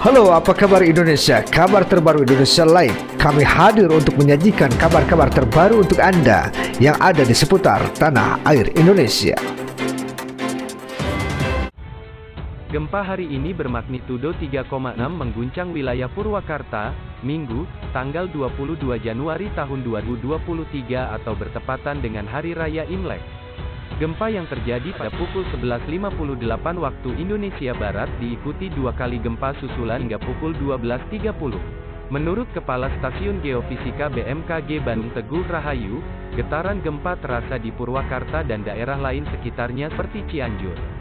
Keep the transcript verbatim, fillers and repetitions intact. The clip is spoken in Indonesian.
Halo, apa kabar Indonesia? Kabar terbaru Indonesia Live. Kami hadir untuk menyajikan kabar-kabar terbaru untuk Anda yang ada di seputar tanah air Indonesia. Gempa hari ini bermagnitudo tiga koma enam mengguncang wilayah Purwakarta, Minggu, tanggal dua puluh dua Januari tahun dua ribu dua puluh tiga atau bertepatan dengan Hari Raya Imlek. Gempa yang terjadi pada pukul sebelas lima puluh delapan waktu Indonesia Barat diikuti dua kali gempa susulan hingga pukul dua belas tiga puluh. Menurut Kepala Stasiun Geofisika B M K G Bambang Teguh Rahayu, getaran gempa terasa di Purwakarta dan daerah lain sekitarnya seperti Cianjur.